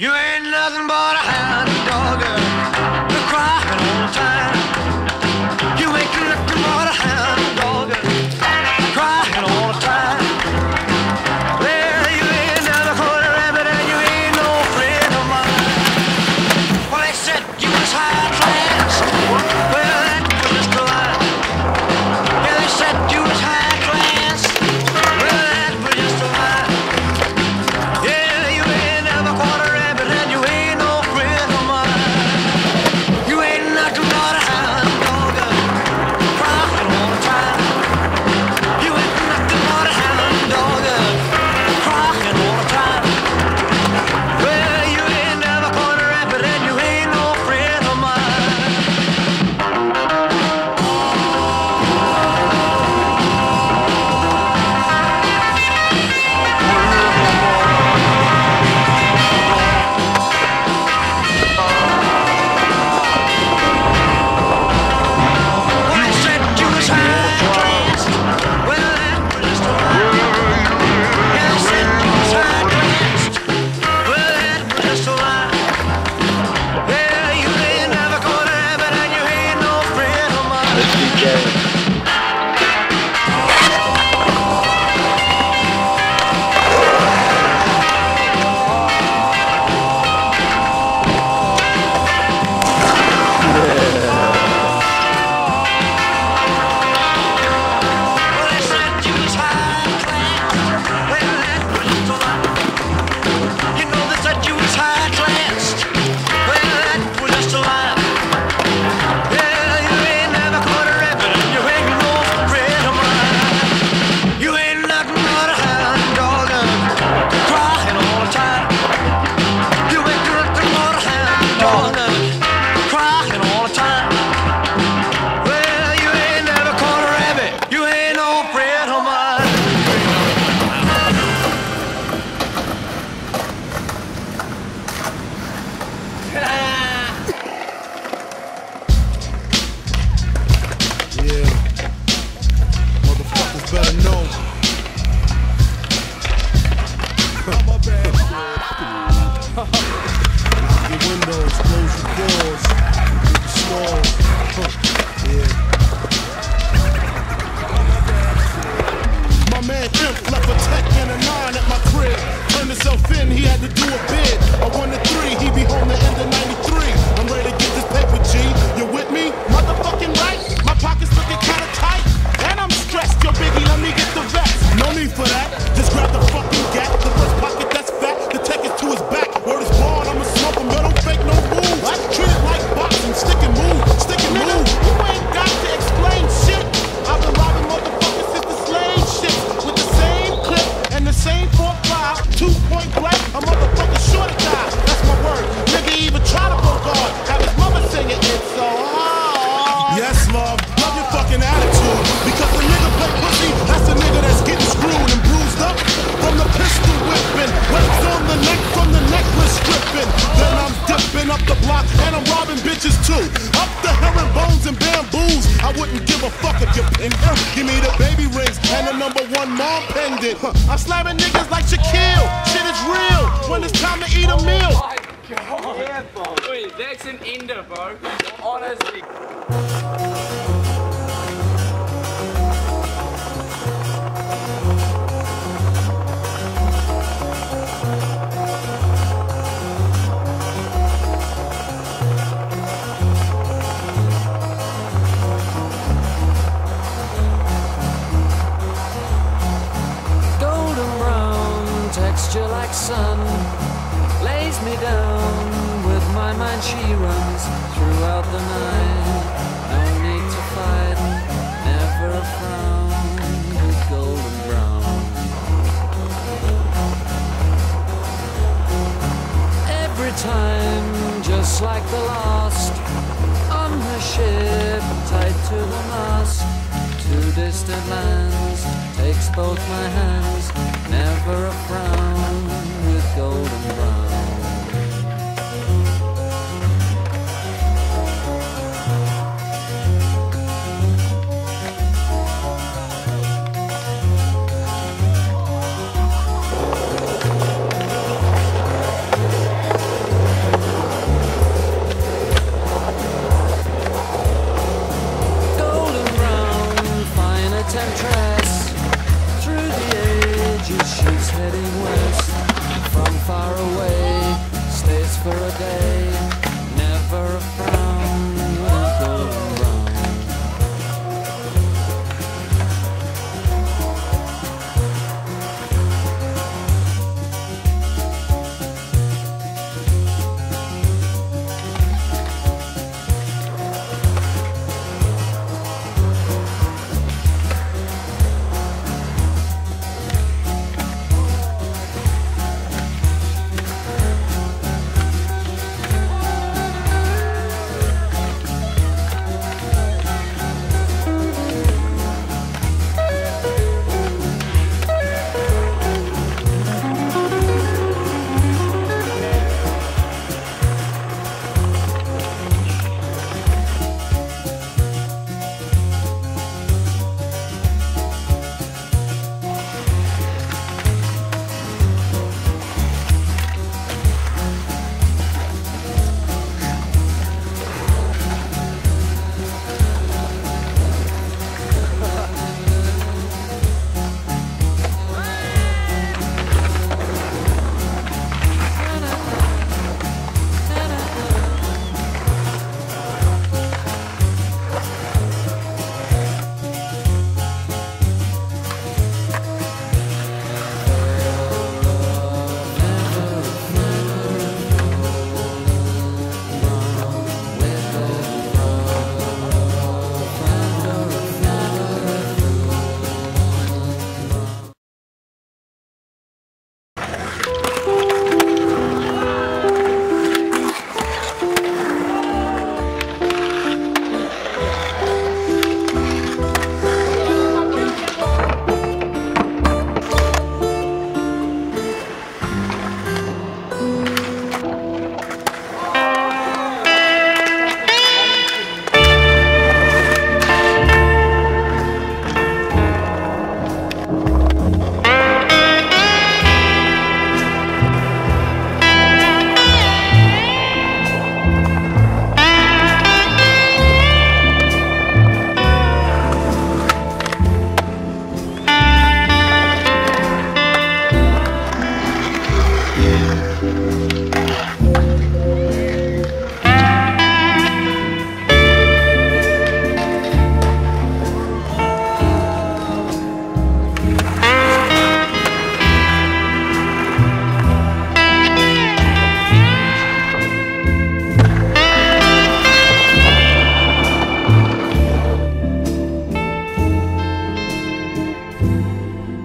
You ain't nothing but a hound dog, you're crying all the time. You ain't nothing but a hound dog, you're crying all the time. Well, you ain't never caught a rabbit and you ain't no friend of mine. Well, they said you was high class, well, that was just a lie. Yeah, they said you was high class, well, that was just a lie. Yeah, you ain't never caught a rabbit. Both my hands.